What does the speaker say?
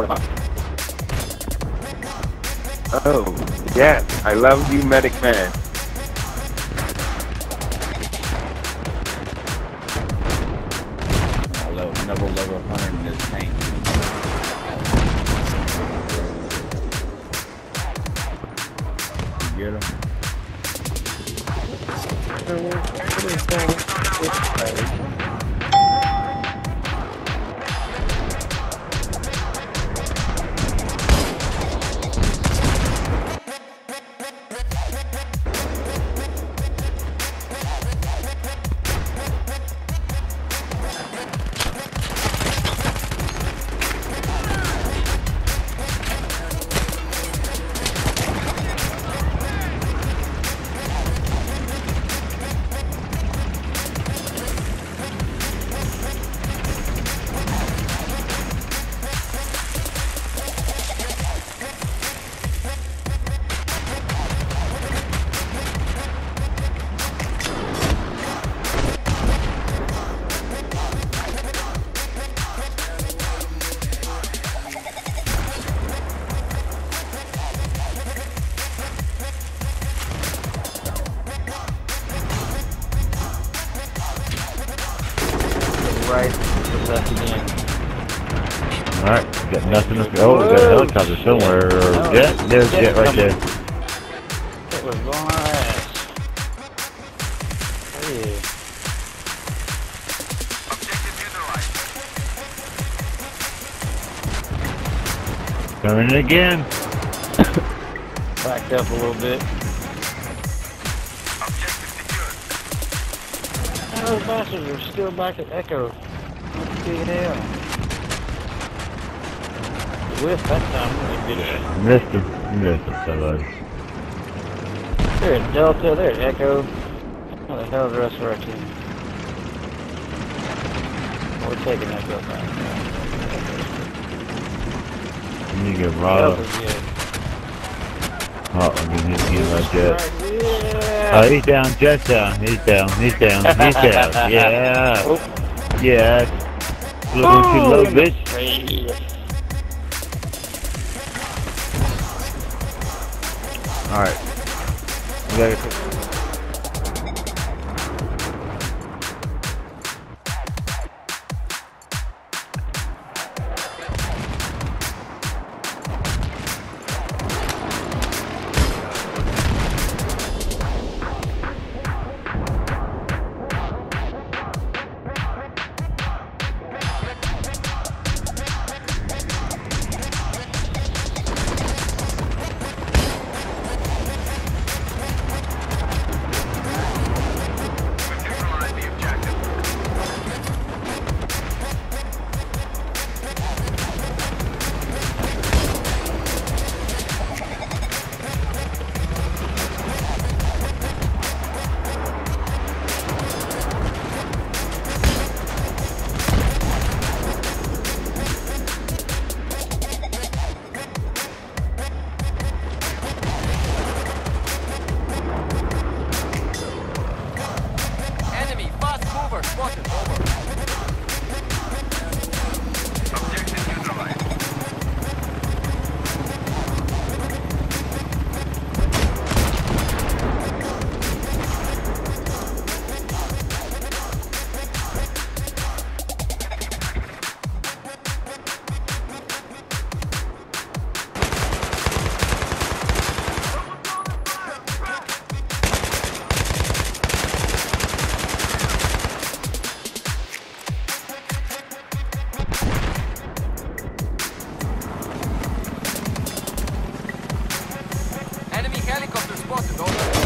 1 month. Oh, yes. I love you, medic man. Double level 100 in this tank. You get right to the left again. Alright, got nothing to go. We got a helicopter somewhere. No, yeah, there's a jet right there. That was blowing our ass. Hey. Objective neutralized. Coming in again. Backed up a little bit. Those bastards are still back at Echo. Let's see it out. Whiff that time really did it. Missed him, somebody. They're at Delta, they're at Echo. How the hell is Resurrection? We're taking Echo back. You get robbed. Uh-oh, we need to get like that. Oh, he's down, just down, he's down, yeah. Oop. Yeah. Looking too low, bitch. Alright. We gotta helicopter spotted.